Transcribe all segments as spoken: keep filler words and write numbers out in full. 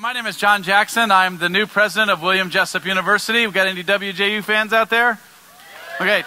my name is John Jackson. I'm the new president of William Jessup University. We've got any W J U fans out there? Okay,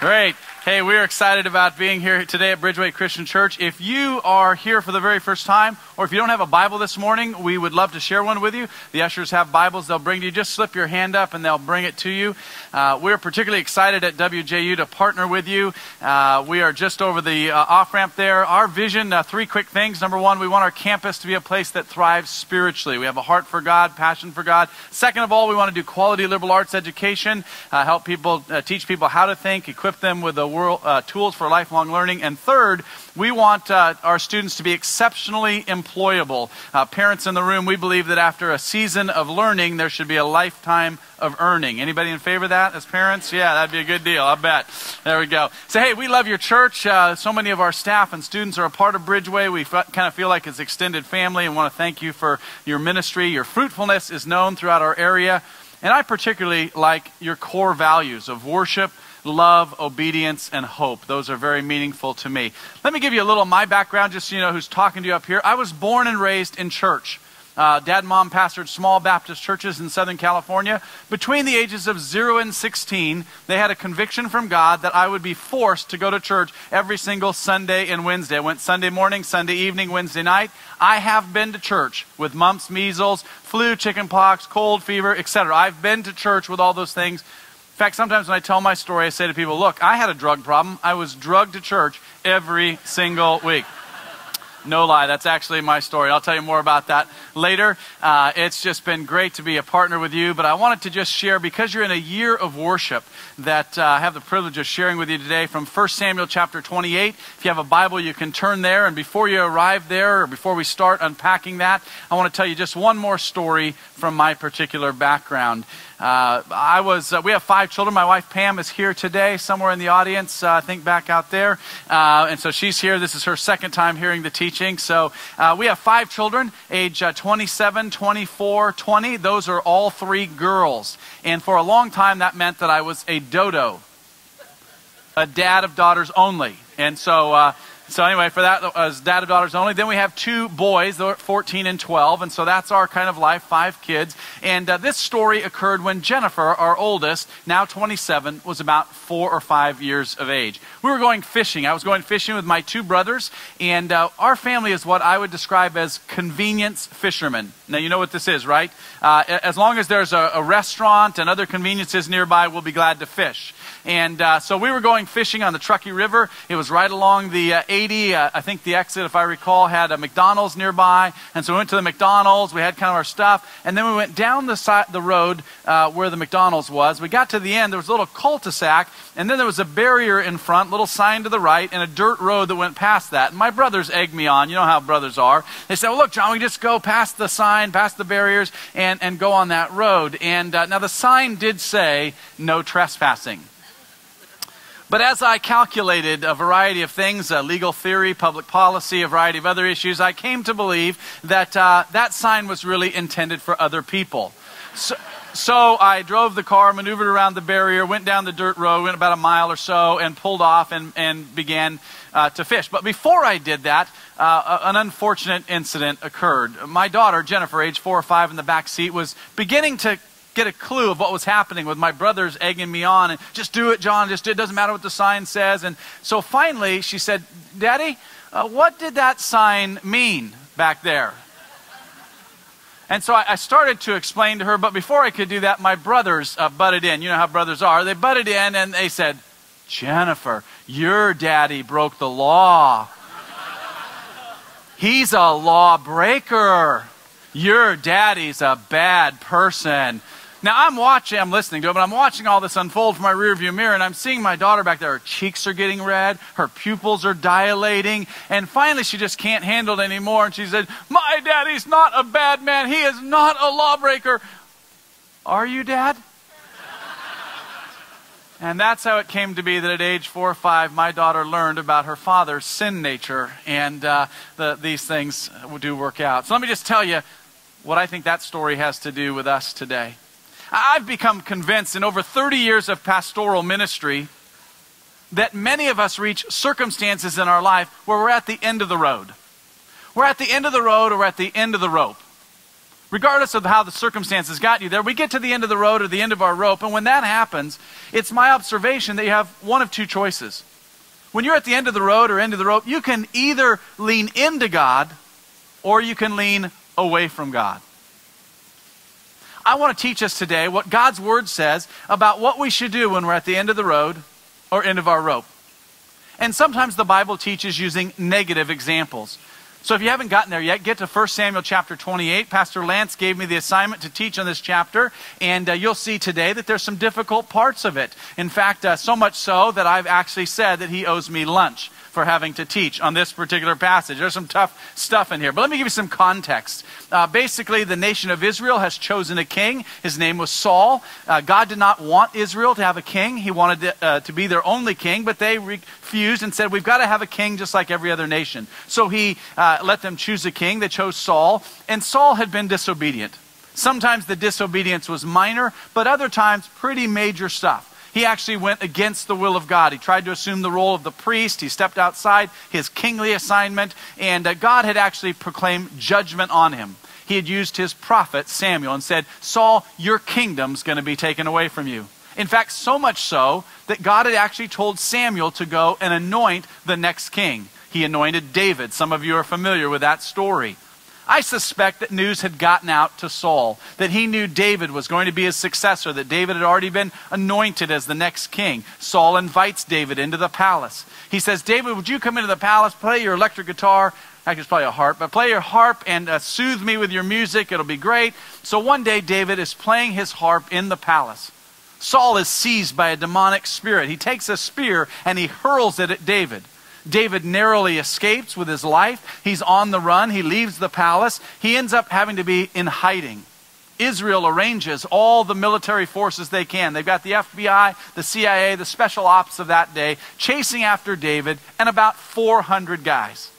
great. Hey, we're excited about being here today at Bridgeway Christian Church. If you are here for the very first time, or if you don't have a Bible this morning, we would love to share one with you. The ushers have Bibles they'll bring to you. Just slip your hand up and they'll bring it to you. Uh, we're particularly excited at W J U to partner with you. Uh, we are just over the uh, off-ramp there. Our vision, uh, three quick things. Number one, we want our campus to be a place that thrives spiritually. We have a heart for God, passion for God. Second of all, we want to do quality liberal arts education, uh, help people, uh, teach people how to think, equip them with the World, uh, tools for lifelong learning. And third, we want uh, our students to be exceptionally employable. Uh, parents in the room, we believe that after a season of learning, there should be a lifetime of earning. Anybody in favor of that as parents? Yeah, that'd be a good deal, I bet. There we go. So, hey, we love your church. Uh, so many of our staff and students are a part of Bridgeway. We f kind of feel like it's extended family and want to thank you for your ministry. Your fruitfulness is known throughout our area. And I particularly like your core values of worship, love, obedience, and hope. Those are very meaningful to me. Let me give you a little of my background, just so you know who's talking to you up here. I was born and raised in church. Uh, Dad and Mom pastored small Baptist churches in Southern California. Between the ages of zero and sixteen, they had a conviction from God that I would be forced to go to church every single Sunday and Wednesday. I went Sunday morning, Sunday evening, Wednesday night. I have been to church with mumps, measles, flu, chickenpox, cold, fever, et cetera. I've been to church with all those things. In fact, sometimes when I tell my story, I say to people, look, I had a drug problem. I was drugged to church every single week. No lie, that's actually my story. I'll tell you more about that later. Uh, it's just been great to be a partner with you, but I wanted to just share, because you're in a year of worship, that uh, I have the privilege of sharing with you today from First Samuel chapter twenty-eight. If you have a Bible, you can turn there, and before you arrive there, or before we start unpacking that, I want to tell you just one more story from my particular background. Uh, I was, uh, we have five children. My wife, Pam, is here today, somewhere in the audience, uh, I think back out there. Uh, and so she's here. This is her second time hearing the teaching. So uh, we have five children, age uh, twenty-seven, twenty-four, twenty. Those are all three girls. And for a long time, that meant that I was a dodo, a dad of daughters only. And so... Uh, So anyway, for that, as dad of daughters only. Then we have two boys, they're fourteen and twelve, and so that's our kind of life, five kids. And uh, this story occurred when Jennifer, our oldest, now twenty-seven, was about four or five years of age. We were going fishing. I was going fishing with my two brothers, and uh, our family is what I would describe as convenience fishermen. Now, you know what this is, right? Uh, as long as there's a, a restaurant and other conveniences nearby, we'll be glad to fish. And uh, so we were going fishing on the Truckee River. It was right along the uh, eighty. Uh, I think the exit, if I recall, had a McDonald's nearby. And so we went to the McDonald's. We had kind of our stuff. And then we went down the, side, the road uh, where the McDonald's was. We got to the end. There was a little cul-de-sac. And then there was a barrier in front, little sign to the right, and a dirt road that went past that. And my brothers egged me on. You know how brothers are. They said, well, look, John, we just go past the sign, past the barriers, and, and go on that road. And uh, now the sign did say, no trespassing. But as I calculated a variety of things, uh, legal theory, public policy, a variety of other issues, I came to believe that uh, that sign was really intended for other people. So, so I drove the car, maneuvered around the barrier, went down the dirt road, went about a mile or so, and pulled off and, and began uh, to fish. But before I did that, uh, an unfortunate incident occurred. My daughter, Jennifer, age four or five, in the back seat, was beginning to get a clue of what was happening with my brothers egging me on and just do it, John, just do it. It doesn't matter what the sign says. And so finally she said, Daddy, uh, what did that sign mean back there? And so I, I started to explain to her, but before I could do that, my brothers uh, butted in. You know how brothers are. They butted in and they said, Jennifer, your daddy broke the law. He's a lawbreaker. Your daddy's a bad person. Now, I'm watching, I'm listening to it, but I'm watching all this unfold from my rearview mirror, and I'm seeing my daughter back there. Her cheeks are getting red. Her pupils are dilating. And finally, she just can't handle it anymore. And she said, my daddy's not a bad man. He is not a lawbreaker. Are you, Dad? And that's how it came to be that at age four or five, my daughter learned about her father's sin nature. And uh, the, these things do work out. So let me just tell you what I think that story has to do with us today. I've become convinced in over thirty years of pastoral ministry that many of us reach circumstances in our life where we're at the end of the road. We're at the end of the road or we're at the end of the rope. regardless of how the circumstances got you there, we get to the end of the road or the end of our rope, and when that happens, it's my observation that you have one of two choices. When you're at the end of the road or end of the rope, you can either lean into God or you can lean away from God. I want to teach us today what God's Word says about what we should do when we're at the end of the road or end of our rope. And sometimes the Bible teaches using negative examples. So if you haven't gotten there yet, get to First Samuel chapter twenty-eight. Pastor Lance gave me the assignment to teach on this chapter, and uh, you'll see today that there's some difficult parts of it. In fact, uh, so much so that I've actually said that he owes me lunch for having to teach on this particular passage. There's some tough stuff in here. But let me give you some context. Uh, basically, the nation of Israel has chosen a king. His name was Saul. Uh, God did not want Israel to have a king. He wanted to, uh, to be their only king, but they refused and said, we've got to have a king just like every other nation. So he uh, let them choose a king. They chose Saul, and Saul had been disobedient. Sometimes the disobedience was minor, but other times pretty major stuff. He actually went against the will of God. He tried to assume the role of the priest. He stepped outside his kingly assignment, and uh, God had actually proclaimed judgment on him. He had used his prophet, Samuel, and said, Saul, your kingdom's going to be taken away from you. In fact, so much so that God had actually told Samuel to go and anoint the next king. He anointed David. Some of you are familiar with that story. I suspect that news had gotten out to Saul, that he knew David was going to be his successor, that David had already been anointed as the next king. Saul invites David into the palace. He says, David, would you come into the palace, play your electric guitar? Actually, it's probably a harp, but play your harp and uh, soothe me with your music. It'll be great. So one day, David is playing his harp in the palace. Saul is seized by a demonic spirit. He takes a spear and he hurls it at David. David narrowly escapes with his life. He's on the run. He leaves the palace. He ends up having to be in hiding. Israel arranges all the military forces they can. They've got the F B I, the C I A, the special ops of that day, chasing after David and about four hundred guys.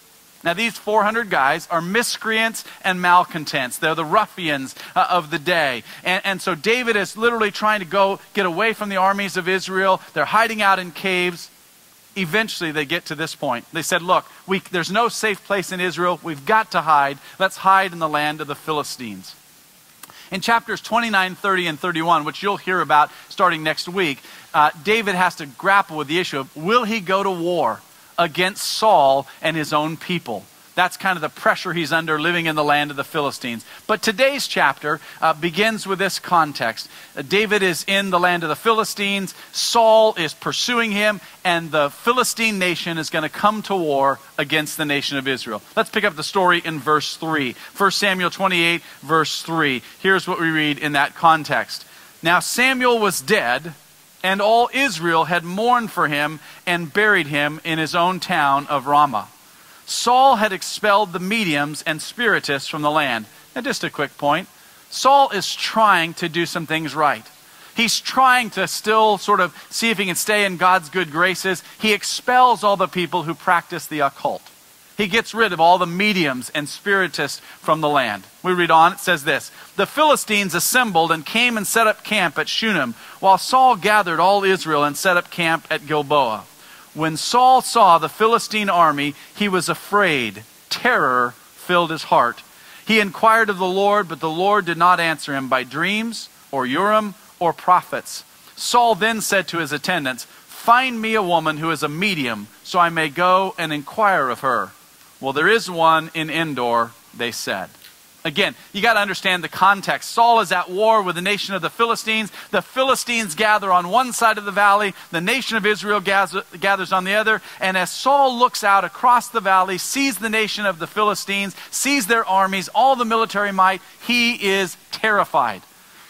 Now, these four hundred guys are miscreants and malcontents. They're the ruffians uh, of the day. And, and so David is literally trying to go get away from the armies of Israel. They're hiding out in caves. Eventually, they get to this point. They said, look, we, there's no safe place in Israel. We've got to hide. Let's hide in the land of the Philistines. In chapters twenty-nine, thirty, and thirty-one, which you'll hear about starting next week, uh, David has to grapple with the issue of, will he go to war against Saul and his own people? That's kind of the pressure he's under living in the land of the Philistines. But today's chapter uh, begins with this context. Uh, David is in the land of the Philistines. Saul is pursuing him, and the Philistine nation is going to come to war against the nation of Israel. Let's pick up the story in verse three. First Samuel twenty-eight, verse three. Here's what we read in that context. Now Samuel was dead, and all Israel had mourned for him and buried him in his own town of Ramah. Saul had expelled the mediums and spiritists from the land. Now, just a quick point. Saul is trying to do some things right. He's trying to still sort of see if he can stay in God's good graces. He expels all the people who practice the occult. He gets rid of all the mediums and spiritists from the land. We read on, it says this. The Philistines assembled and came and set up camp at Shunem, while Saul gathered all Israel and set up camp at Gilboa. When Saul saw the Philistine army, he was afraid. Terror filled his heart. He inquired of the Lord, but the Lord did not answer him by dreams or Urim or prophets. Saul then said to his attendants, "Find me a woman who is a medium, so I may go and inquire of her." "Well, there is one in Endor," they said. Again, you got to understand the context. Saul is at war with the nation of the Philistines. The Philistines gather on one side of the valley. The nation of Israel gathers on the other. And as Saul looks out across the valley, sees the nation of the Philistines, sees their armies, all the military might, he is terrified.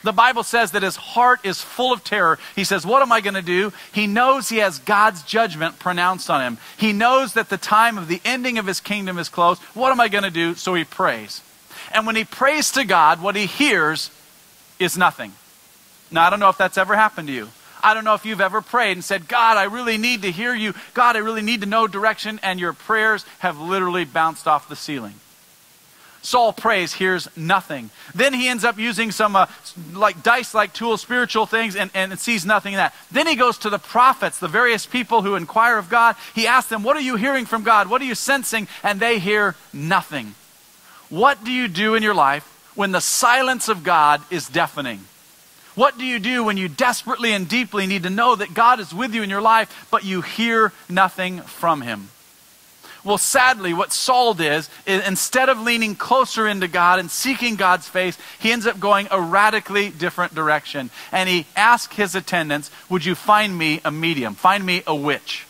The Bible says that his heart is full of terror. He says, what am I going to do? He knows he has God's judgment pronounced on him. He knows that the time of the ending of his kingdom is close. What am I going to do? So he prays. And when he prays to God, what he hears is nothing. Now, I don't know if that's ever happened to you. I don't know if you've ever prayed and said, God, I really need to hear you. God, I really need to know direction. And your prayers have literally bounced off the ceiling. Saul prays, hears nothing. Then he ends up using some uh, like dice-like tools, spiritual things, and, and sees nothing in that. Then he goes to the prophets, the various people who inquire of God. He asks them, what are you hearing from God? What are you sensing? And they hear nothing. What do you do in your life when the silence of God is deafening? What do you do when you desperately and deeply need to know that God is with you in your life, but you hear nothing from him? Well, sadly, what Saul did is instead of leaning closer into God and seeking God's face, he ends up going a radically different direction. And he asked his attendants, would you find me a medium? Find me a witch.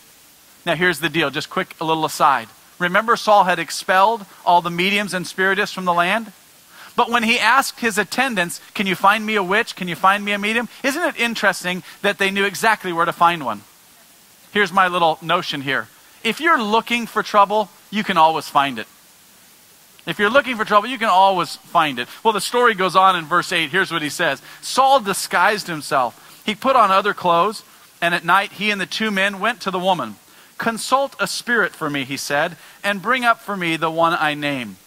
Now, here's the deal, just quick, a little aside. Remember, Saul had expelled all the mediums and spiritists from the land? But when he asked his attendants, can you find me a witch? Can you find me a medium? Isn't it interesting that they knew exactly where to find one? Here's my little notion here. If you're looking for trouble, you can always find it. If you're looking for trouble, you can always find it. Well, the story goes on in verse eight. Here's what he says. Saul disguised himself. He put on other clothes, and at night he and the two men went to the woman. Consult a spirit for me, he said, and bring up for me the one I name.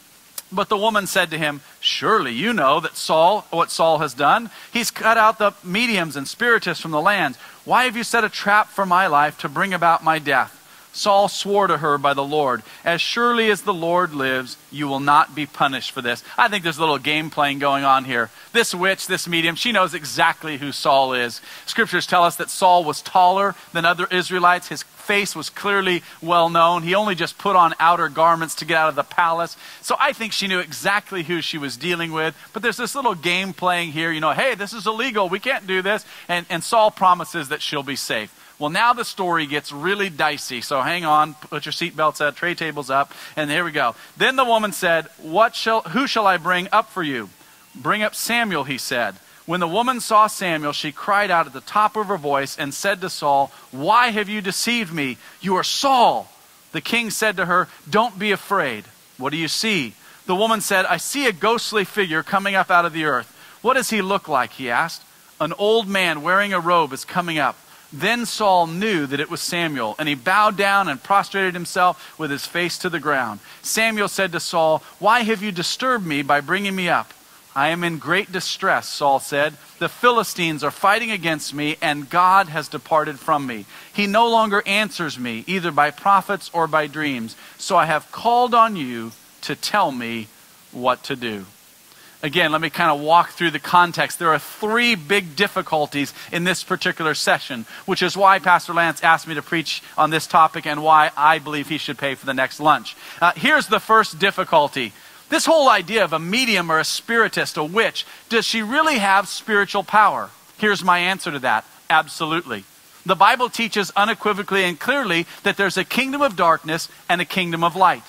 But the woman said to him, surely you know that Saul, what Saul has done. He's cut out the mediums and spiritists from the land. Why have you set a trap for my life to bring about my death? Saul swore to her by the Lord, as surely as the Lord lives, you will not be punished for this. I think there's a little game playing going on here. This witch, this medium, she knows exactly who Saul is. Scriptures tell us that Saul was taller than other Israelites. His face was clearly well known. He only just put on outer garments to get out of the palace. So I think she knew exactly who she was dealing with. But there's this little game playing here. You know, hey, this is illegal. We can't do this. And, and Saul promises that she'll be safe. Well, now the story gets really dicey, so hang on, put your seatbelts up, tray tables up, and here we go. Then the woman said, "What shall, who shall I bring up for you?" "Bring up Samuel," he said. When the woman saw Samuel, she cried out at the top of her voice and said to Saul, "Why have you deceived me? You are Saul." The king said to her, "Don't be afraid. What do you see?" The woman said, "I see a ghostly figure coming up out of the earth." "What does he look like?" he asked. "An old man wearing a robe is coming up." Then Saul knew that it was Samuel, and he bowed down and prostrated himself with his face to the ground. Samuel said to Saul, "Why have you disturbed me by bringing me up?" "I am in great distress," Saul said. "The Philistines are fighting against me, and God has departed from me. He no longer answers me, either by prophets or by dreams. So I have called on you to tell me what to do." Again, let me kind of walk through the context. There are three big difficulties in this particular session, which is why Pastor Lance asked me to preach on this topic and why I believe he should pay for the next lunch. Uh, here's the first difficulty. This whole idea of a medium or a spiritist, a witch, does she really have spiritual power? Here's my answer to that. Absolutely. The Bible teaches unequivocally and clearly that there's a kingdom of darkness and a kingdom of light.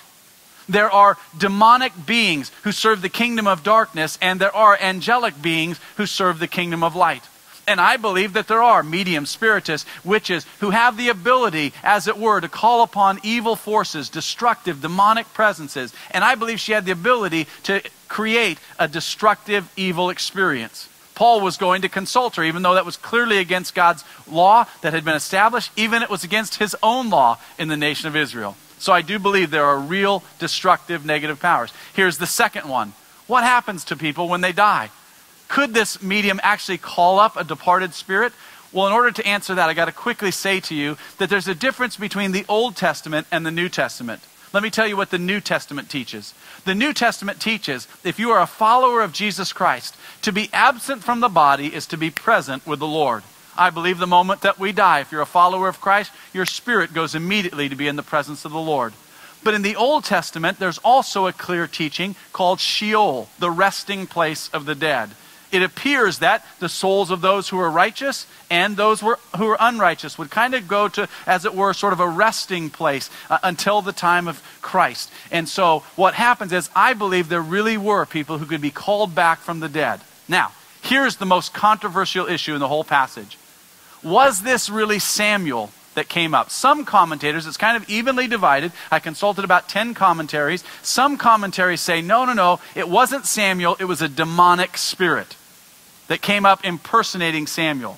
There are demonic beings who serve the kingdom of darkness, and there are angelic beings who serve the kingdom of light. And I believe that there are mediums, spiritists, witches, who have the ability, as it were, to call upon evil forces, destructive, demonic presences. And I believe she had the ability to create a destructive, evil experience. Paul was going to consult her, even though that was clearly against God's law that had been established. Even it was against his own law in the nation of Israel. So I do believe there are real destructive negative powers. Here's the second one. What happens to people when they die? Could this medium actually call up a departed spirit? Well, in order to answer that, I got to quickly say to you that there's a difference between the Old Testament and the New Testament. Let me tell you what the New Testament teaches. The New Testament teaches, if you are a follower of Jesus Christ, to be absent from the body is to be present with the Lord. I believe the moment that we die, if you're a follower of Christ, your spirit goes immediately to be in the presence of the Lord. But in the Old Testament, there's also a clear teaching called Sheol, the resting place of the dead. It appears that the souls of those who are righteous and those who are unrighteous would kind of go to, as it were, sort of a resting place uh, until the time of Christ. And so what happens is, I believe there really were people who could be called back from the dead. Now, here's the most controversial issue in the whole passage. Was this really Samuel that came up? Some commentators, it's kind of evenly divided. I consulted about ten commentaries. Some commentaries say, no, no, no, it wasn't Samuel. It was a demonic spirit that came up impersonating Samuel.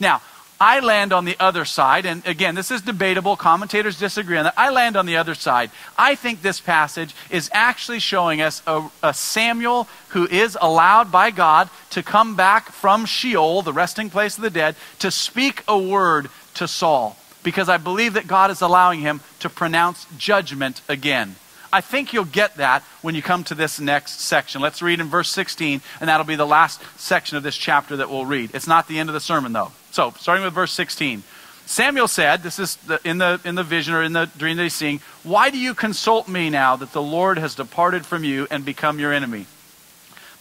Now, I land on the other side, and again, this is debatable. Commentators disagree on that. I land on the other side. I think this passage is actually showing us a, a Samuel who is allowed by God to come back from Sheol, the resting place of the dead, to speak a word to Saul, because I believe that God is allowing him to pronounce judgment again. I think you'll get that when you come to this next section. Let's read in verse sixteen, and that'll be the last section of this chapter that we'll read. It's not the end of the sermon, though. So, starting with verse sixteen. Samuel said, this is the, in, the, in the vision or in the dream that he's seeing, "Why do you consult me now that the Lord has departed from you and become your enemy?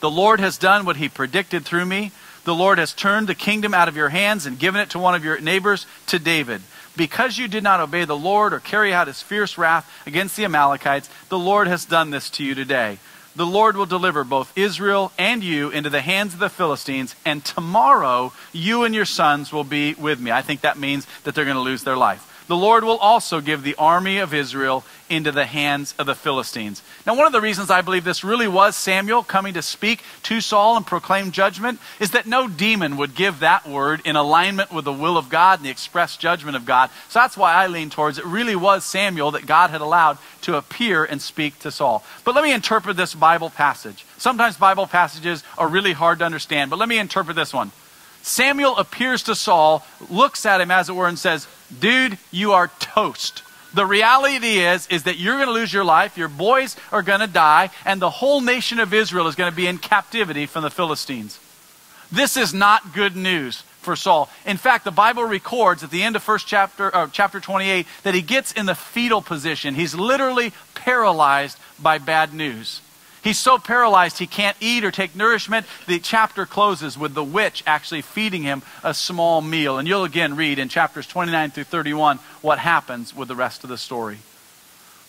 The Lord has done what he predicted through me. The Lord has turned the kingdom out of your hands and given it to one of your neighbors, to David. Because you did not obey the Lord or carry out his fierce wrath against the Amalekites, the Lord has done this to you today. The Lord will deliver both Israel and you into the hands of the Philistines, and tomorrow you and your sons will be with me." I think that means that they're going to lose their life. "The Lord will also give the army of Israel into the hands of the Philistines." Now, one of the reasons I believe this really was Samuel coming to speak to Saul and proclaim judgment is that no demon would give that word in alignment with the will of God and the express judgment of God. So that's why I lean towards it really was Samuel that God had allowed to appear and speak to Saul. But let me interpret this Bible passage. Sometimes Bible passages are really hard to understand, but let me interpret this one. Samuel appears to Saul, looks at him as it were, and says, "Dude, you are toast. The reality is, is that you're going to lose your life, your boys are going to die, and the whole nation of Israel is going to be in captivity from the Philistines." This is not good news for Saul. In fact, the Bible records at the end of first chapter, or chapter twenty-eight, that he gets in the fetal position. He's literally paralyzed by bad news. He's so paralyzed he can't eat or take nourishment. The chapter closes with the witch actually feeding him a small meal. And you'll again read in chapters twenty-nine through thirty-one what happens with the rest of the story.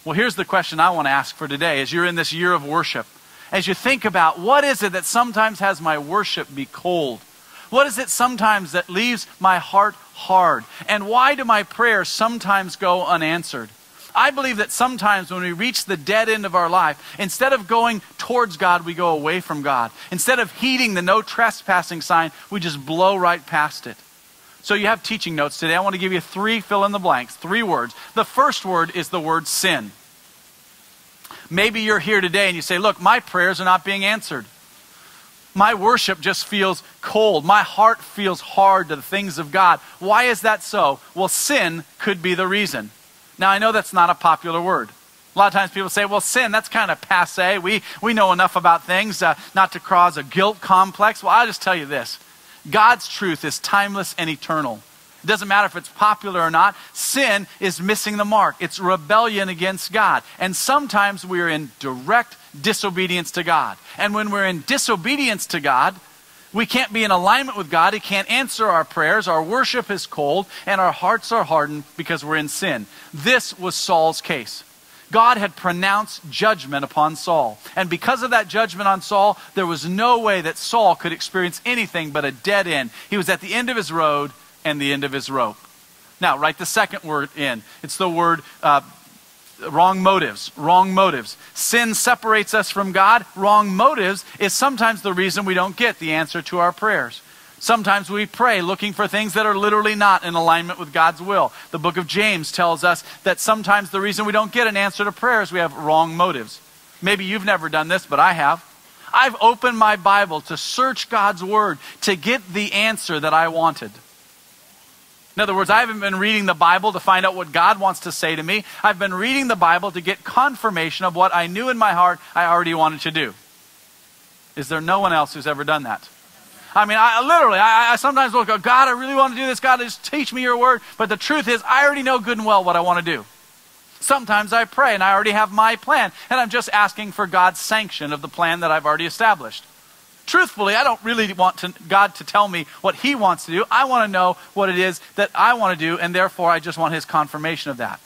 Well, here's the question I want to ask for today as you're in this year of worship. As you think about what is it that sometimes has my worship be cold? What is it sometimes that leaves my heart hard? And why do my prayers sometimes go unanswered? I believe that sometimes when we reach the dead end of our life, instead of going towards God, we go away from God. Instead of heeding the no trespassing sign, we just blow right past it. So you have teaching notes today. I want to give you three fill-in-the-blanks, three words. The first word is the word sin. Maybe you're here today and you say, "Look, my prayers are not being answered. My worship just feels cold. My heart feels hard to the things of God. Why is that so?" Well, sin could be the reason. Now, I know that's not a popular word. A lot of times people say, "Well, sin, that's kind of passe. We, we know enough about things uh, not to cause a guilt complex." Well, I'll just tell you this. God's truth is timeless and eternal. It doesn't matter if it's popular or not. Sin is missing the mark. It's rebellion against God. And sometimes we're in direct disobedience to God. And when we're in disobedience to God, we can't be in alignment with God. He can't answer our prayers. Our worship is cold, and our hearts are hardened because we're in sin. This was Saul's case. God had pronounced judgment upon Saul. And because of that judgment on Saul, there was no way that Saul could experience anything but a dead end. He was at the end of his road and the end of his rope. Now, write the second word in. It's the word uh, wrong motives, wrong motives. Sin separates us from God. Wrong motives is sometimes the reason we don't get the answer to our prayers. Sometimes we pray looking for things that are literally not in alignment with God's will. The book of James tells us that sometimes the reason we don't get an answer to prayers, we have wrong motives. Maybe you've never done this, but I have. I've opened my Bible to search God's word to get the answer that I wanted. In other words, I haven't been reading the Bible to find out what God wants to say to me. I've been reading the Bible to get confirmation of what I knew in my heart I already wanted to do. Is there no one else who's ever done that? I mean, I literally, I, I sometimes will go, "God, I really want to do this. God, just teach me your word." But the truth is, I already know good and well what I want to do. Sometimes I pray and I already have my plan, and I'm just asking for God's sanction of the plan that I've already established. Truthfully, I don't really want to, God to tell me what he wants to do. I want to know what it is that I want to do, and therefore I just want his confirmation of that.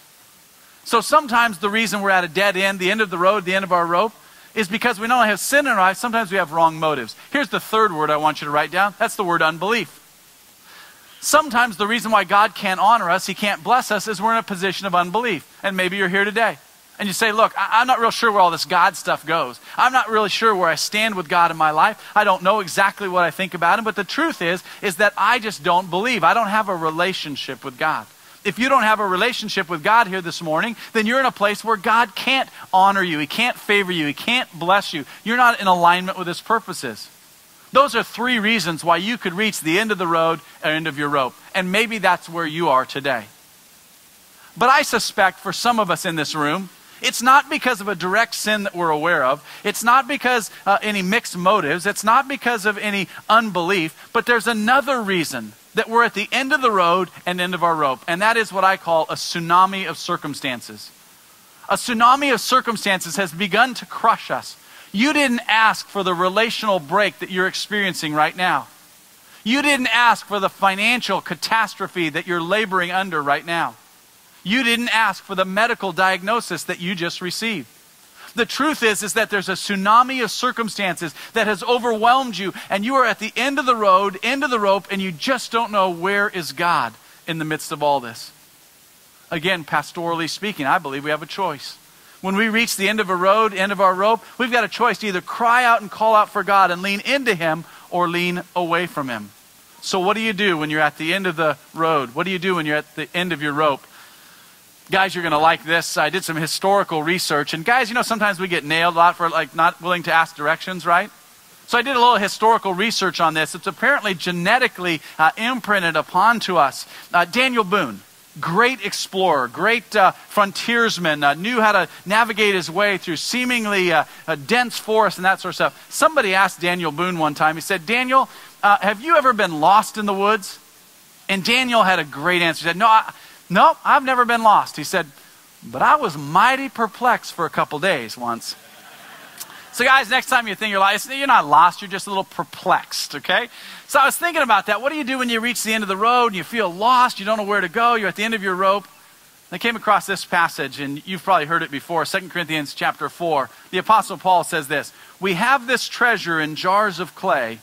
So sometimes the reason we're at a dead end, the end of the road, the end of our rope, is because we not only have sin in our life, sometimes we have wrong motives. Here's the third word I want you to write down. That's the word unbelief. Sometimes the reason why God can't honor us, he can't bless us, is we're in a position of unbelief. And maybe you're here today. And you say, "Look, I'm not real sure where all this God stuff goes. I'm not really sure where I stand with God in my life. I don't know exactly what I think about him." But the truth is, is that I just don't believe. I don't have a relationship with God. If you don't have a relationship with God here this morning, then you're in a place where God can't honor you. He can't favor you. He can't bless you. You're not in alignment with his purposes. Those are three reasons why you could reach the end of the road or end of your rope. And maybe that's where you are today. But I suspect for some of us in this room, It's not because of a direct sin that we're aware of. It's not because uh, any mixed motives. It's not because of any unbelief. But there's another reason that we're at the end of the road and end of our rope. And that is what I call a tsunami of circumstances. A tsunami of circumstances has begun to crush us. You didn't ask for the relational break that you're experiencing right now. You didn't ask for the financial catastrophe that you're laboring under right now. You didn't ask for the medical diagnosis that you just received. The truth is, is that there's a tsunami of circumstances that has overwhelmed you, and you are at the end of the road, end of the rope, and you just don't know where is God in the midst of all this. Again, pastorally speaking, I believe we have a choice. When we reach the end of a road, end of our rope, we've got a choice to either cry out and call out for God and lean into Him or lean away from Him. So what do you do when you're at the end of the road? What do you do when you're at the end of your rope? Guys, you're going to like this. I did some historical research. And guys, you know, sometimes we get nailed a lot for like not willing to ask directions, right? So I did a little historical research on this. It's apparently genetically uh, imprinted upon to us. Uh, Daniel Boone. Great explorer, great uh, frontiersman, uh, knew how to navigate his way through seemingly uh, a dense forest and that sort of stuff. Somebody asked Daniel Boone one time, he said, Daniel, uh, have you ever been lost in the woods? And Daniel had a great answer. He said, no, I, no, I've never been lost. He said, but I was mighty perplexed for a couple days once. So guys, next time you think you're lost, you're not lost, you're just a little perplexed, okay? So I was thinking about that. What do you do when you reach the end of the road and you feel lost, you don't know where to go, you're at the end of your rope? And I came across this passage, and you've probably heard it before, Second Corinthians chapter four. The Apostle Paul says this, we have this treasure in jars of clay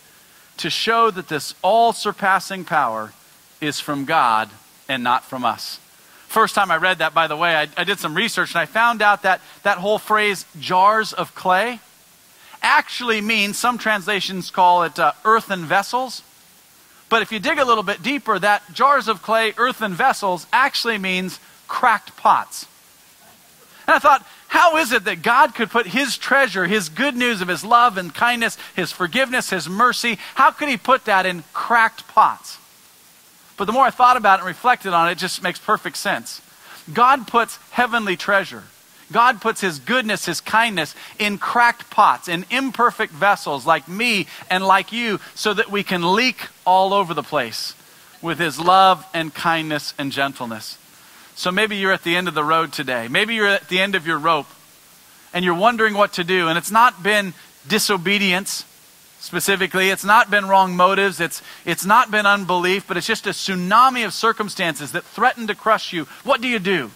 to show that this all-surpassing power is from God and not from us. First time I read that, by the way, I, I did some research, and I found out that that whole phrase, jars of clay, actually means, some translations call it uh, earthen vessels. But if you dig a little bit deeper, that jars of clay, earthen vessels, actually means cracked pots. And I thought, how is it that God could put His treasure, His good news of His love and kindness, His forgiveness, His mercy, how could He put that in cracked pots? But the more I thought about it and reflected on it, it just makes perfect sense. God puts heavenly treasure. God puts His goodness, His kindness in cracked pots, in imperfect vessels like me and like you, so that we can leak all over the place with His love and kindness and gentleness. So maybe you're at the end of the road today. Maybe you're at the end of your rope and you're wondering what to do. And it's not been disobedience specifically. It's not been wrong motives. It's, it's not been unbelief, but it's just a tsunami of circumstances that threaten to crush you. What do you do?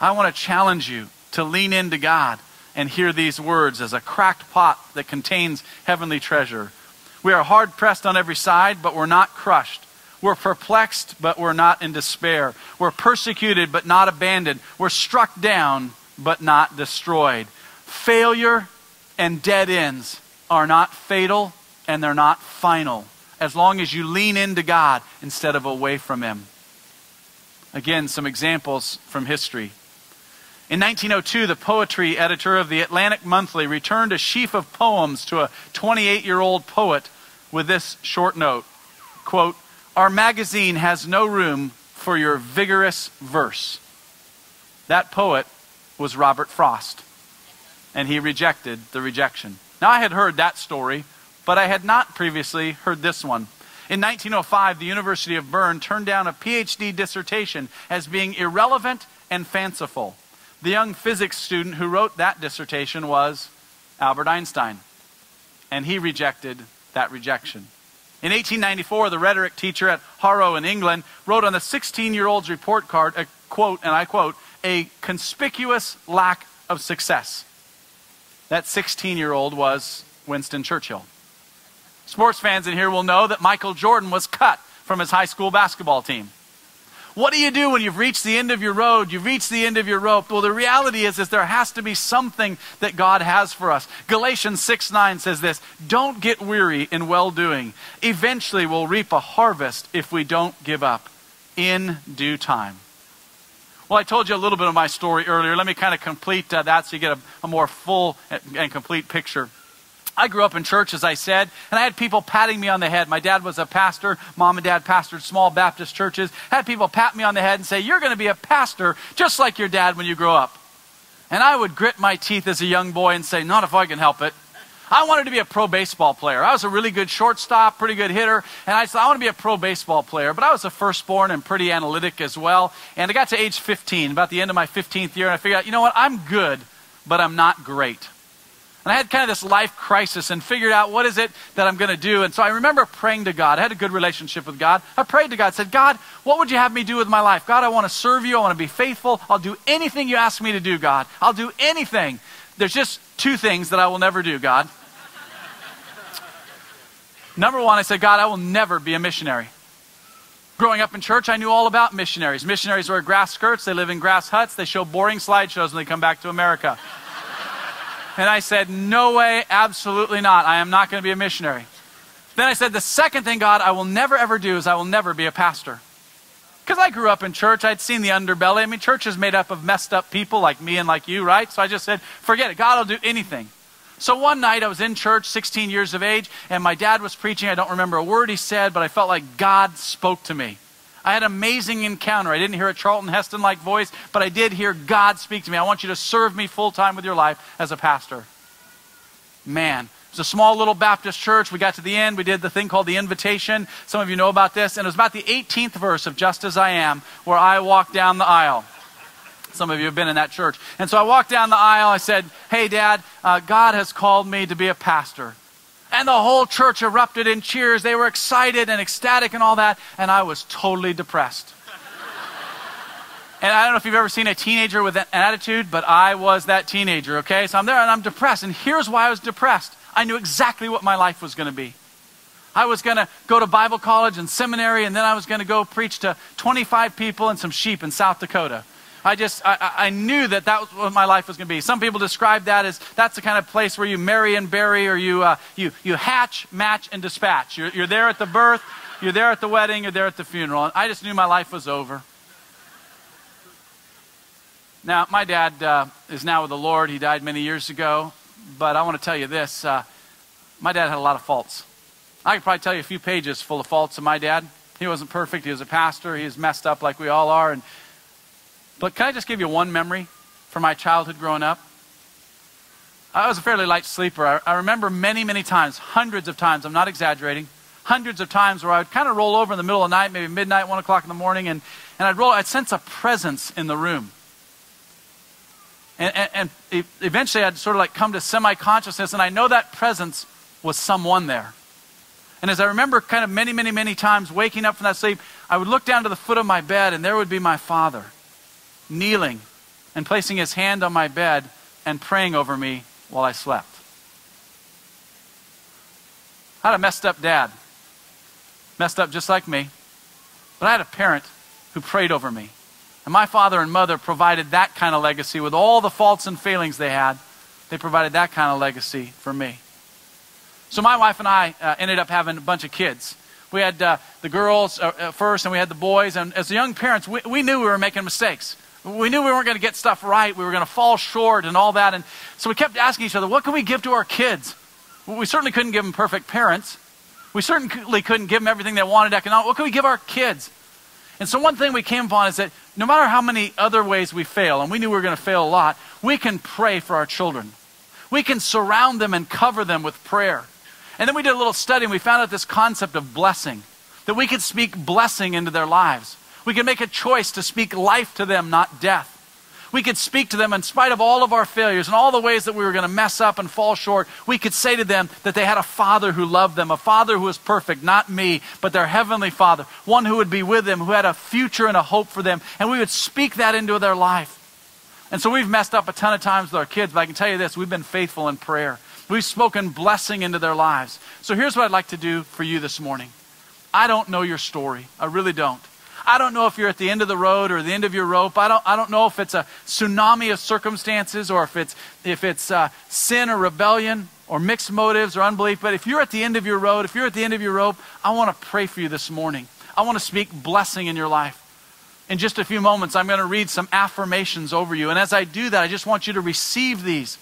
I want to challenge you to lean into God and hear these words as a cracked pot that contains heavenly treasure. We are hard-pressed on every side, but we're not crushed. We're perplexed, but we're not in despair. We're persecuted, but not abandoned. We're struck down, but not destroyed. Failure and dead ends are not fatal, and they're not final, as long as you lean into God instead of away from Him. Again, some examples from history. In nineteen oh two, the poetry editor of the Atlantic Monthly returned a sheaf of poems to a twenty-eight-year-old poet with this short note, quote, our magazine has no room for your vigorous verse. That poet was Robert Frost, and he rejected the rejection. Now, I had heard that story, but I had not previously heard this one. In nineteen oh five, the University of Bern turned down a P H D dissertation as being irrelevant and fanciful. The young physics student who wrote that dissertation was Albert Einstein, and he rejected that rejection. In eighteen ninety-four, the rhetoric teacher at Harrow in England wrote on the sixteen-year-old's report card, a quote, and I quote, a conspicuous lack of success. That sixteen-year-old was Winston Churchill. Sports fans in here will know that Michael Jordan was cut from his high school basketball team. What do you do when you've reached the end of your road? You've reached the end of your rope. Well, the reality is, is there has to be something that God has for us. Galatians six nine says this, don't get weary in well-doing. Eventually we'll reap a harvest if we don't give up in due time. Well, I told you a little bit of my story earlier. Let me kind of complete uh, that so you get a, a more full and, and complete picture. I grew up in church, as I said, and I had people patting me on the head. My dad was a pastor. Mom and dad pastored small Baptist churches. I had people pat me on the head and say, you're going to be a pastor just like your dad when you grow up. And I would grit my teeth as a young boy and say, not if I can help it. I wanted to be a pro baseball player. I was a really good shortstop, pretty good hitter, and I said, I want to be a pro baseball player. But I was a firstborn and pretty analytic as well. And I got to age fifteen, about the end of my fifteenth year, and I figured out, you know what, I'm good, but I'm not great. And I had kind of this life crisis and figured out what is it that I'm going to do. And so I remember praying to God. I had a good relationship with God. I prayed to God, said, God, what would you have me do with my life? God, I want to serve you. I want to be faithful. I'll do anything you ask me to do, God. I'll do anything. There's just two things that I will never do, God. Number one, I said, God, I will never be a missionary. Growing up in church, I knew all about missionaries. Missionaries wear grass skirts. They live in grass huts. They show boring slideshows when they come back to America. And I said, no way, absolutely not. I am not going to be a missionary. Then I said, the second thing, God, I will never, ever do is I will never be a pastor. Because I grew up in church. I'd seen the underbelly. I mean, church is made up of messed up people like me and like you, right? So I just said, forget it. God, I'll do anything. So one night I was in church, sixteen years of age, and my dad was preaching. I don't remember a word he said, but I felt like God spoke to me. I had an amazing encounter. I didn't hear a Charlton Heston-like voice, but I did hear God speak to me. I want you to serve me full-time with your life as a pastor. Man, it was a small little Baptist church. We got to the end. We did the thing called the invitation. Some of you know about this. And it was about the eighteenth verse of Just As I Am where I walked down the aisle. Some of you have been in that church. And so I walked down the aisle. I said, hey, Dad, uh, God has called me to be a pastor. And the whole church erupted in cheers. They were excited and ecstatic and all that. And I was totally depressed. And I don't know if you've ever seen a teenager with an attitude, but I was that teenager, okay? So I'm there and I'm depressed. And here's why I was depressed. I knew exactly what my life was going to be. I was going to go to Bible college and seminary, and then I was going to go preach to twenty-five people and some sheep in South Dakota. I just, I, I knew that that was what my life was going to be. Some people describe that as that's the kind of place where you marry and bury, or you, uh, you, you hatch, match, and dispatch. You're, you're there at the birth, you're there at the wedding, you're there at the funeral. And I just knew my life was over. Now, my dad uh, is now with the Lord. He died many years ago. But I want to tell you this. Uh, my dad had a lot of faults. I could probably tell you a few pages full of faults of my dad. He wasn't perfect. He was a pastor. He was messed up like we all are. And But can I just give you one memory from my childhood growing up? I was a fairly light sleeper. I, I remember many, many times, hundreds of times, I'm not exaggerating, hundreds of times where I would kind of roll over in the middle of the night, maybe midnight, one o'clock in the morning, and, and I'd roll, I'd sense a presence in the room. And, and, and eventually I'd sort of like come to semi-consciousness, and I know that presence was someone there. And as I remember kind of many, many, many times waking up from that sleep, I would look down to the foot of my bed, and there would be my father, kneeling and placing his hand on my bed and praying over me while I slept. I had a messed up dad, messed up just like me, but I had a parent who prayed over me. And my father and mother provided that kind of legacy with all the faults and failings they had. They provided that kind of legacy for me. So my wife and I uh, ended up having a bunch of kids. We had uh, the girls uh, first and we had the boys. And as young parents, we, we knew we were making mistakes. We knew we weren't going to get stuff right. We were going to fall short and all that. And so we kept asking each other, what can we give to our kids? We certainly couldn't give them perfect parents. We certainly couldn't give them everything they wanted economically. What can we give our kids? And so one thing we came upon is that no matter how many other ways we fail, and we knew we were going to fail a lot, we can pray for our children. We can surround them and cover them with prayer. And then we did a little study and we found out this concept of blessing, that we could speak blessing into their lives. We can make a choice to speak life to them, not death. We could speak to them in spite of all of our failures and all the ways that we were going to mess up and fall short. We could say to them that they had a father who loved them, a father who was perfect, not me, but their heavenly father, one who would be with them, who had a future and a hope for them. And we would speak that into their life. And so we've messed up a ton of times with our kids, but I can tell you this, we've been faithful in prayer. We've spoken blessing into their lives. So here's what I'd like to do for you this morning. I don't know your story. I really don't. I don't know if you're at the end of the road or the end of your rope. I don't, I don't know if it's a tsunami of circumstances or if it's, if it's uh, sin or rebellion or mixed motives or unbelief. But if you're at the end of your road, if you're at the end of your rope, I want to pray for you this morning. I want to speak blessing in your life. In just a few moments, I'm going to read some affirmations over you. And as I do that, I just want you to receive these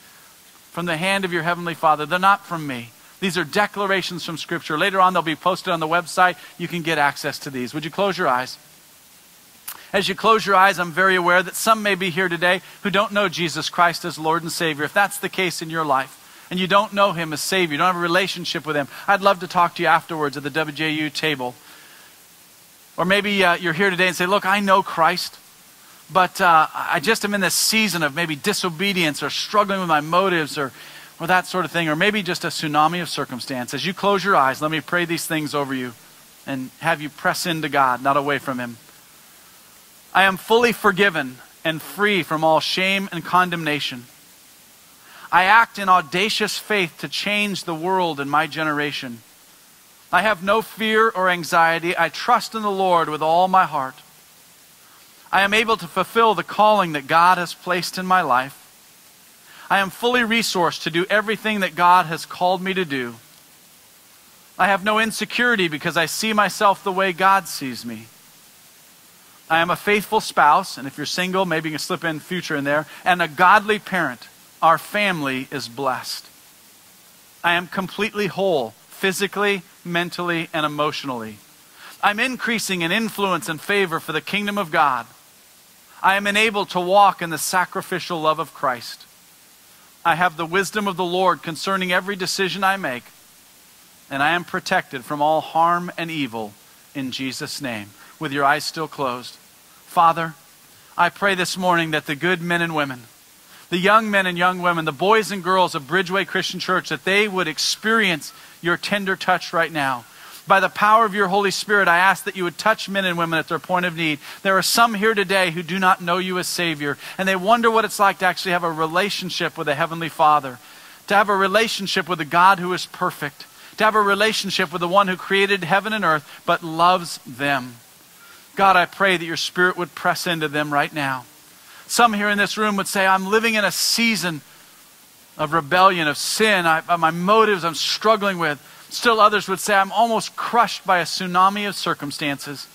from the hand of your Heavenly Father. They're not from me. These are declarations from Scripture. Later on, they'll be posted on the website. You can get access to these. Would you close your eyes? As you close your eyes, I'm very aware that some may be here today who don't know Jesus Christ as Lord and Savior. If that's the case in your life, and you don't know him as Savior, you don't have a relationship with him, I'd love to talk to you afterwards at the W J U table. Or maybe uh, you're here today and say, look, I know Christ, but uh, I just am in this season of maybe disobedience or struggling with my motives or, or that sort of thing, or maybe just a tsunami of circumstance. As you close your eyes, let me pray these things over you and have you press into God, not away from him. I am fully forgiven and free from all shame and condemnation. I act in audacious faith to change the world and my generation. I have no fear or anxiety. I trust in the Lord with all my heart. I am able to fulfill the calling that God has placed in my life. I am fully resourced to do everything that God has called me to do. I have no insecurity because I see myself the way God sees me. I am a faithful spouse, and if you're single, maybe you can slip in future in there, and a godly parent. Our family is blessed. I am completely whole, physically, mentally, and emotionally. I'm increasing in influence and favor for the kingdom of God. I am enabled to walk in the sacrificial love of Christ. I have the wisdom of the Lord concerning every decision I make, and I am protected from all harm and evil in Jesus' name. With your eyes still closed, Father, I pray this morning that the good men and women, the young men and young women, the boys and girls of Bridgeway Christian Church, that they would experience your tender touch right now. By the power of your Holy Spirit, I ask that you would touch men and women at their point of need. There are some here today who do not know you as Savior, and they wonder what it's like to actually have a relationship with a Heavenly Father, to have a relationship with a God who is perfect, to have a relationship with the one who created heaven and earth but loves them. God, I pray that your Spirit would press into them right now. Some here in this room would say, I'm living in a season of rebellion, of sin. I, my motives I'm struggling with. Still others would say, I'm almost crushed by a tsunami of circumstances.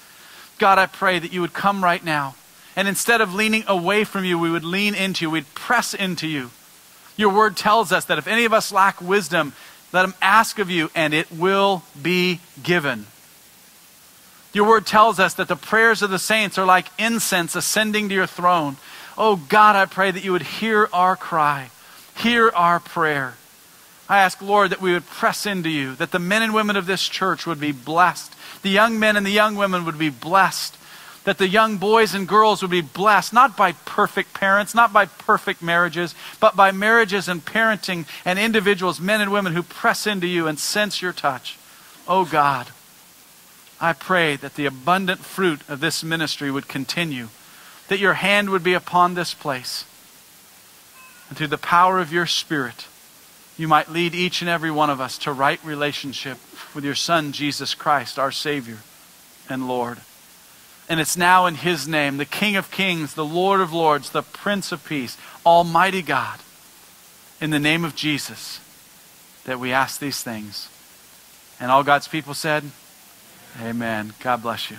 God, I pray that you would come right now. And instead of leaning away from you, we would lean into you. We'd press into you. Your word tells us that if any of us lack wisdom, let him ask of you, and it will be given. Your word tells us that the prayers of the saints are like incense ascending to your throne. Oh God, I pray that you would hear our cry, hear our prayer. I ask, Lord, that we would press into you, that the men and women of this church would be blessed, the young men and the young women would be blessed, that the young boys and girls would be blessed, not by perfect parents, not by perfect marriages, but by marriages and parenting and individuals, men and women who press into you and sense your touch. Oh God, I pray that the abundant fruit of this ministry would continue, that your hand would be upon this place. And through the power of your Spirit, you might lead each and every one of us to right relationship with your Son, Jesus Christ, our Savior and Lord. And it's now in his name, the King of Kings, the Lord of Lords, the Prince of Peace, Almighty God, in the name of Jesus, that we ask these things. And all God's people said, amen. God bless you.